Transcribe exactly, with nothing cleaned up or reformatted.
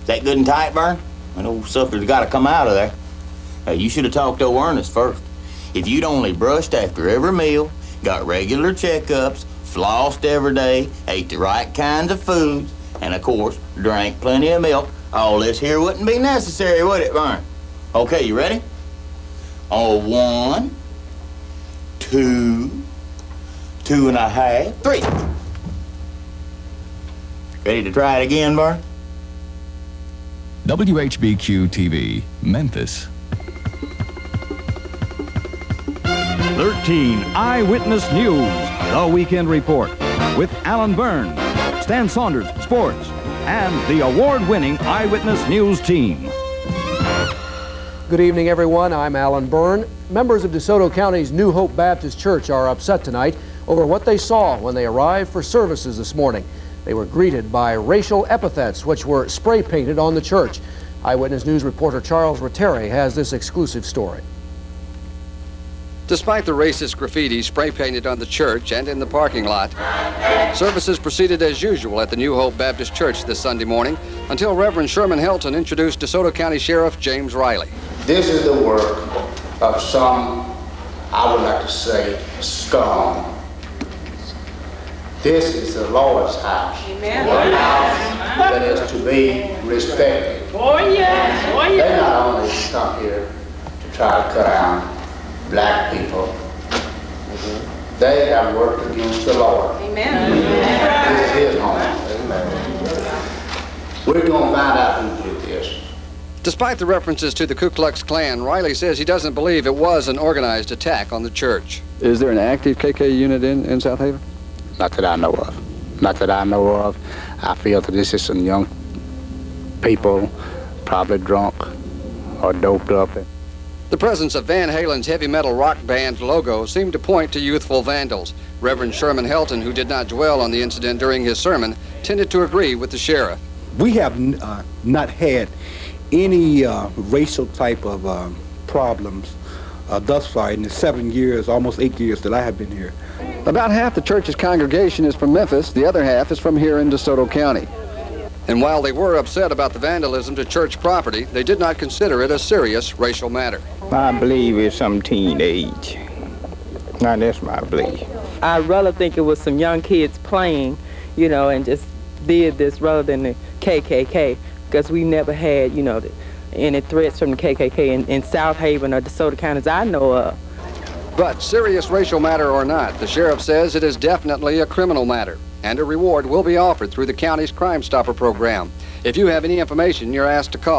Is that good and tight, Byrn? That old sucker's got to come out of there. Hey, you should have talked to Ernest first. If you'd only brushed after every meal, got regular checkups, flossed every day, ate the right kinds of foods, and of course, drank plenty of milk, all this here wouldn't be necessary, would it, Byrn? Okay, you ready? On one, two, two and a half, three. Ready to try it again, Byrn? W H B Q T V, Memphis. thirteen Eyewitness News, The Weekend Report, with Alan Byrn, Stan Saunders, Sports, and the award-winning Eyewitness News team. Good evening, everyone. I'm Alan Byrn. Members of DeSoto County's New Hope Baptist Church are upset tonight over what they saw when they arrived for services this morning. They were greeted by racial epithets which were spray-painted on the church. Eyewitness News reporter Charles Rotteri has this exclusive story. Despite the racist graffiti spray-painted on the church and in the parking lot, services proceeded as usual at the New Hope Baptist Church this Sunday morning until Reverend Sherman Helton introduced DeSoto County Sheriff James Riley. This is the work of some, I would like to say, scum. This is the Lord's house. Amen. The house that is to be respected. Oh, yes. Oh, yes. They not only come here to try to cut out black people, mm-hmm. they have worked against the Lord. Amen. Amen. This is His home. Amen. We're going to find out who did this. Despite the references to the Ku Klux Klan, Riley says he doesn't believe it was an organized attack on the church. Is there an active K K unit in, in South Haven? Not that I know of. Not that I know of. I feel that this is some young people, probably drunk or doped up. The presence of Van Halen's heavy metal rock band logo seemed to point to youthful vandals. Reverend Sherman Helton, who did not dwell on the incident during his sermon, tended to agree with the sheriff. We have uh, not had any uh, racial type of uh, problems uh, thus far in the seven years, almost eight years that I have been here. About half the church's congregation is from Memphis. The other half is from here in DeSoto County. And while they were upset about the vandalism to church property, they did not consider it a serious racial matter. I believe it's some teenage. Now that's my belief. I rather think it was some young kids playing, you know, and just did this rather than the K K K, because we never had, you know, any threats from the K K K in, in South Haven or DeSoto counties I know of. But serious racial matter or not, the sheriff says it is definitely a criminal matter, and a reward will be offered through the county's Crime Stopper program. If you have any information, you're asked to call